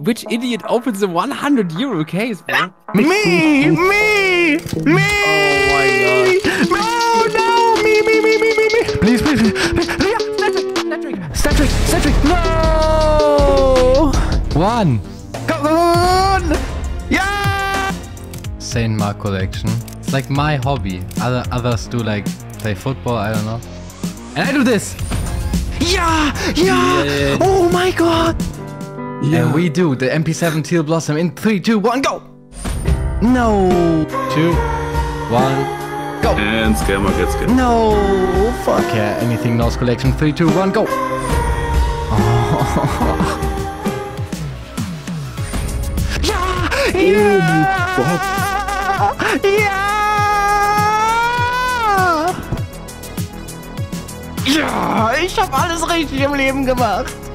Which idiot opens a 100 euro case, bro? Me! Oh my god. No, me. Please. Cedric, no! One. Come on! Yeah! Saint Mark Collection. It's like my hobby. Others do like play football, I don't know. And I do this! Yeah! Oh my god! Yeah. And we do the MP7 Teal Blossom in 3, 2, 1, go! No! 2, 1, go! And Scammer gets good. No! Fuck yeah, anything Norse Collection. 3, 2, 1, go! Oh. Ja, ich hab alles richtig im Leben gemacht.